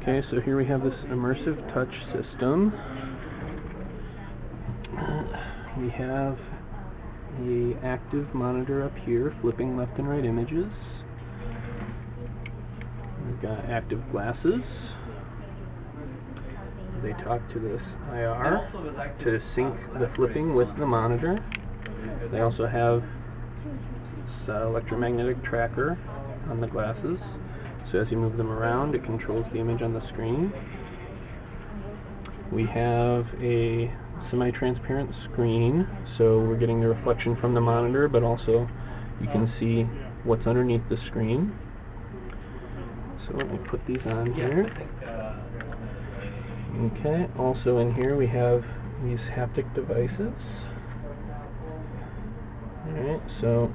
Okay, so here we have this immersive touch system. We have an active monitor up here flipping left and right images. We've got active glasses. They talk to this IR to sync the flipping with the monitor. They also have this electromagnetic tracker on the glasses. So as you move them around, it controls the image on the screen. We have a semi-transparent screen, so we're getting the reflection from the monitor, but also you can see what's underneath the screen. So let me put these on here. Okay, also in here we have these haptic devices. Alright, so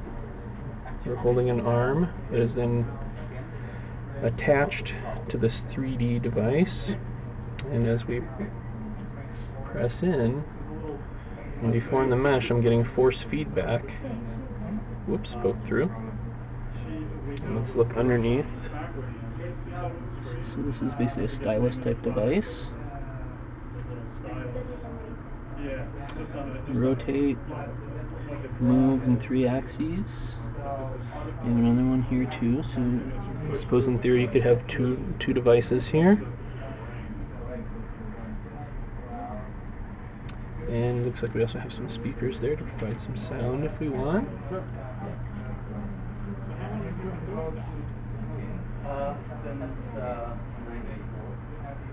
we're holding an arm that is then attached to this 3D device, and as we press in and deform the mesh, I'm getting force feedback. Whoops, poked through. And let's look underneath. So this is basically a stylus type device. Rotate, move in 3 axes. We have another one here too, so I suppose in theory you could have two devices here. And it looks like we also have some speakers there to provide some sound if we want.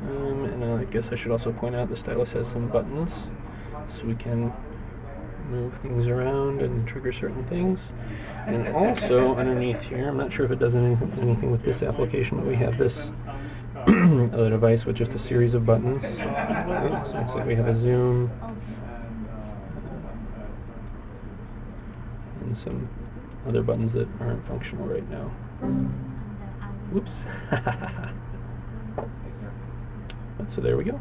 And I guess I should also point out the stylus has some buttons, so we can move things around and trigger certain things. And also underneath here, I'm not sure if it does anything with this application, but we have this other device with just a series of buttons. Okay, so looks like we have a zoom and some other buttons that aren't functional right now. Whoops. So there we go.